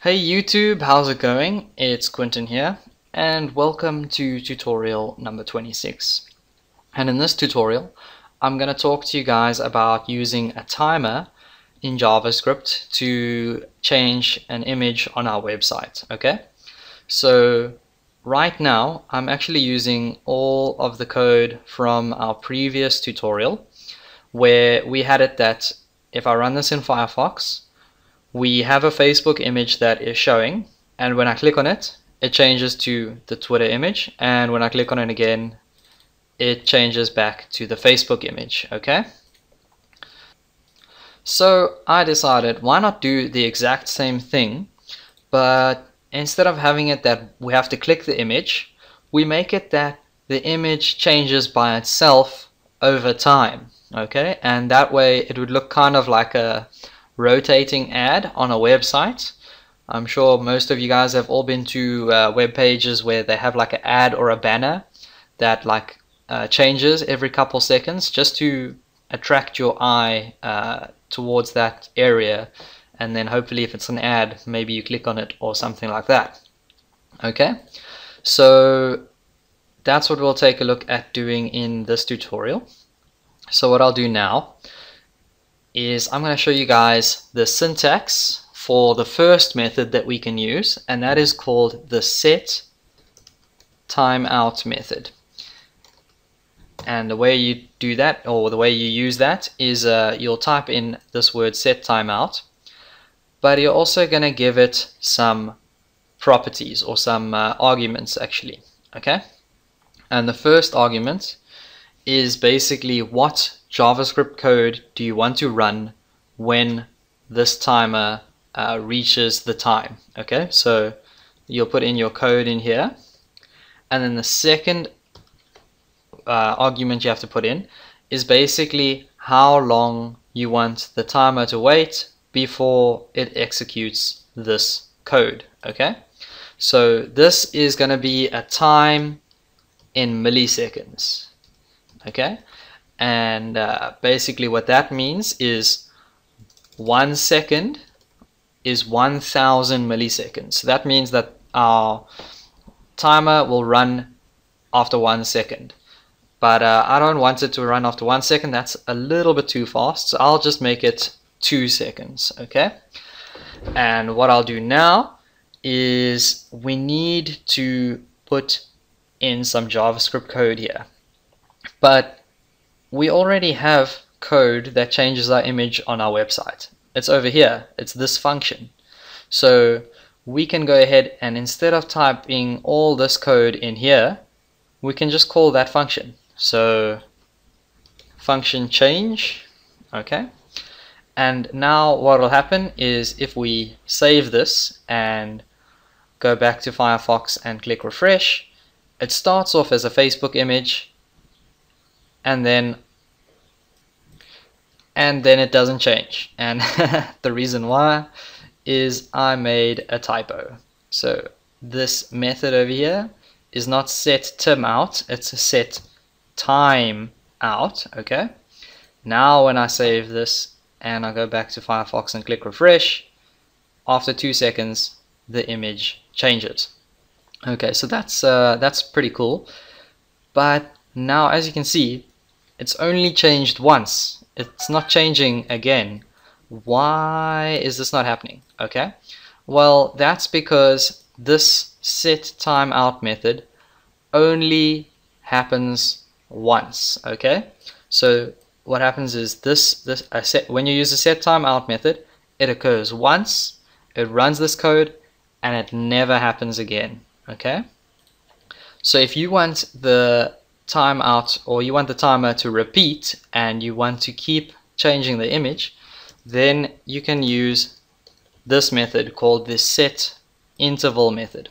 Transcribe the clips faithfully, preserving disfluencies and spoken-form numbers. Hey YouTube, how's it going? It's Quentin here and welcome to tutorial number twenty-six. And in this tutorial I'm going to talk to you guys about using a timer in JavaScript to change an image on our website, okay? So right now I'm actually using all of the code from our previous tutorial where we had it that if I run this in Firefox, we have a Facebook image that is showing, and when I click on it, it changes to the Twitter image, and when I click on it again, it changes back to the Facebook image, okay? So I decided, why not do the exact same thing, but instead of having it that we have to click the image, we make it that the image changes by itself over time, okay? And that way it would look kind of like a rotating ad on a website. I'm sure most of you guys have all been to uh, web pages where they have like an ad or a banner that like uh, changes every couple seconds just to attract your eye uh, towards that area, and then hopefully if it's an ad maybe you click on it or something like that. Okay, so that's what we'll take a look at doing in this tutorial. So what I'll do now is I'm going to show you guys the syntax for the first method that we can use, and that is called the setTimeout method. And the way you do that, or the way you use that, is uh, you'll type in this word setTimeout, but you're also going to give it some properties or some uh, arguments actually, okay? And the first argument is basically what JavaScript code do you want to run when this timer uh, reaches the time, okay? So you'll put in your code in here, and then the second uh, argument you have to put in is basically how long you want the timer to wait before it executes this code, okay? So this is going to be a time in milliseconds, okay? And uh, basically what that means is one second is one thousand milliseconds. So that means that our timer will run after one second. But uh, I don't want it to run after one second. That's a little bit too fast. So I'll just make it two seconds, okay? And what I'll do now is we need to put in some JavaScript code here. But we already have code that changes our image on our website. It's over here. It's this function. So we can go ahead and instead of typing all this code in here, we can just call that function. So function change, okay? And now what will happen is if we save this and go back to Firefox and click refresh, it starts off as a Facebook image, and then and then it doesn't change, and the reason why is I made a typo. So this method over here is not setTimeout, it's a setTimeout, okay? Now when I save this and I go back to Firefox and click refresh, after two seconds the image changes, okay? So that's uh, that's pretty cool. But now as you can see, it's only changed once. It's not changing again. Why is this not happening? Okay, well, that's because this setTimeout method only happens once, okay? So what happens is this, this a set, when you use the setTimeout method, it occurs once, it runs this code, and it never happens again, okay? So if you want the timeout, or you want the timer to repeat and you want to keep changing the image, then you can use this method called the setInterval method,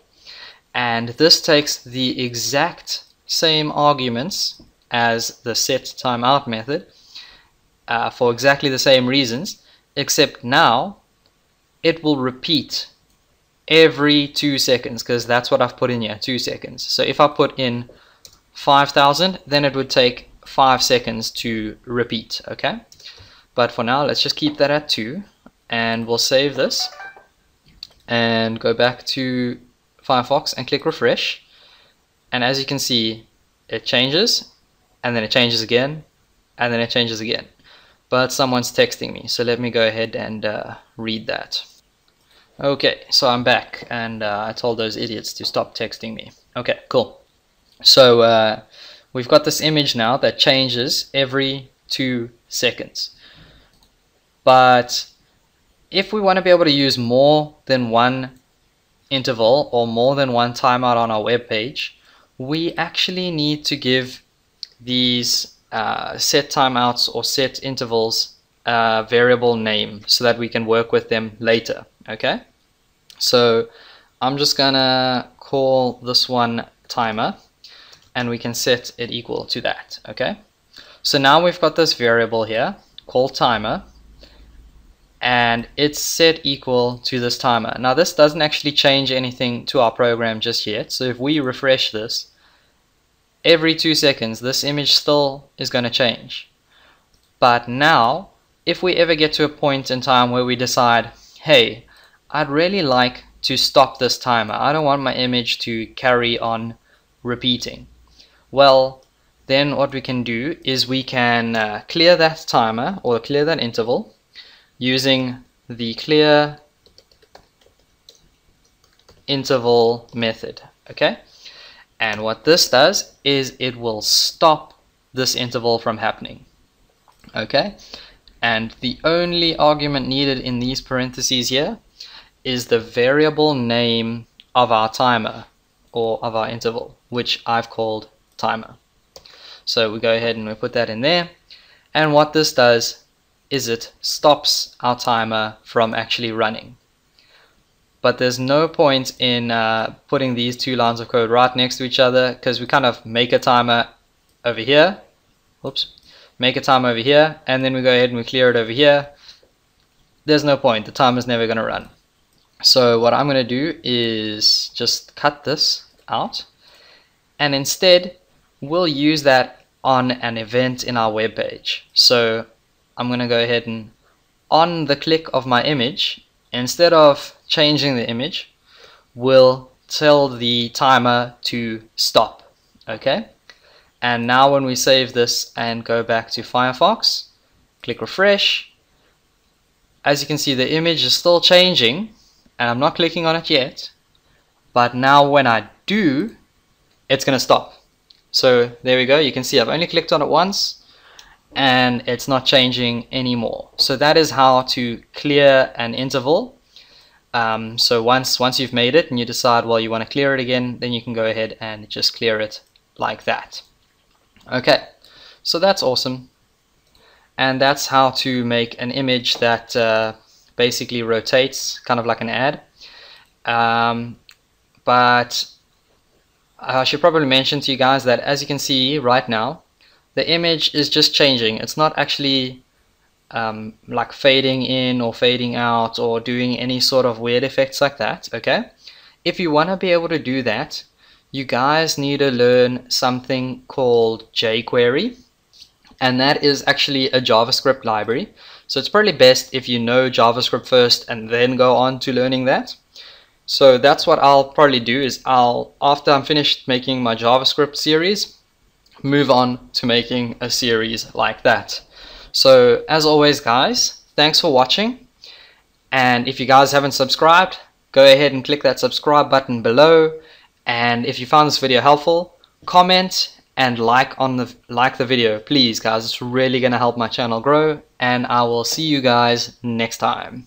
and this takes the exact same arguments as the setTimeout method uh, for exactly the same reasons, except now it will repeat every two seconds, because that's what I've put in here, two seconds. So if I put in five thousand, then it would take five seconds to repeat, okay? But for now let's just keep that at two, and we'll save this and go back to Firefox and click refresh, and as you can see it changes, and then it changes again, and then it changes again. But someone's texting me, so let me go ahead and uh, read that. Okay, so I'm back, and uh, I told those idiots to stop texting me. Okay, cool. So uh, we've got this image now that changes every two seconds. But if we want to be able to use more than one interval or more than one timeout on our web page, we actually need to give these uh, set timeouts or set intervals a variable name so that we can work with them later. Okay, so I'm just gonna call this one timer, and we can set it equal to that. Okay, so now we've got this variable here called timer, and it's set equal to this timer. Now this doesn't actually change anything to our program just yet, so if we refresh this, every two seconds this image still is going to change. But now if we ever get to a point in time where we decide, hey, I'd really like to stop this timer, I don't want my image to carry on repeating, well then what we can do is we can uh, clear that timer or clear that interval using the clear interval method. Okay, and what this does is it will stop this interval from happening. Okay, and the only argument needed in these parentheses here is the variable name of our timer or of our interval, which I've called timer. So we go ahead and we put that in there, and what this does is it stops our timer from actually running. But there's no point in uh, putting these two lines of code right next to each other, because we kind of make a timer over here, oops, make a timer over here, and then we go ahead and we clear it over here. There's no point, the timer's never going to run. So what I'm going to do is just cut this out, and instead we'll use that on an event in our web page. So I'm going to go ahead and on the click of my image, instead of changing the image, we'll tell the timer to stop. Okay, and now when we save this and go back to Firefox, click refresh, as you can see the image is still changing and I'm not clicking on it yet, but now when I do, it's gonna stop. So there we go, you can see I've only clicked on it once and it's not changing anymore. So that is how to clear an interval. Um, so once once you've made it and you decide, well, you want to clear it again, then you can go ahead and just clear it like that. Okay, so that's awesome, and that's how to make an image that uh, basically rotates, kind of like an ad. Um, but I should probably mention to you guys that as you can see right now, the image is just changing. It's not actually um, like fading in or fading out or doing any sort of weird effects like that. Okay, if you want to be able to do that, you guys need to learn something called jQuery, and that is actually a JavaScript library. So it's probably best if you know JavaScript first and then go on to learning that. So that's what I'll probably do, is I'll, after I'm finished making my JavaScript series, move on to making a series like that. So as always guys, thanks for watching, and if you guys haven't subscribed, go ahead and click that subscribe button below, and if you found this video helpful, comment and like on the like the video please guys. It's really gonna help my channel grow, and I will see you guys next time.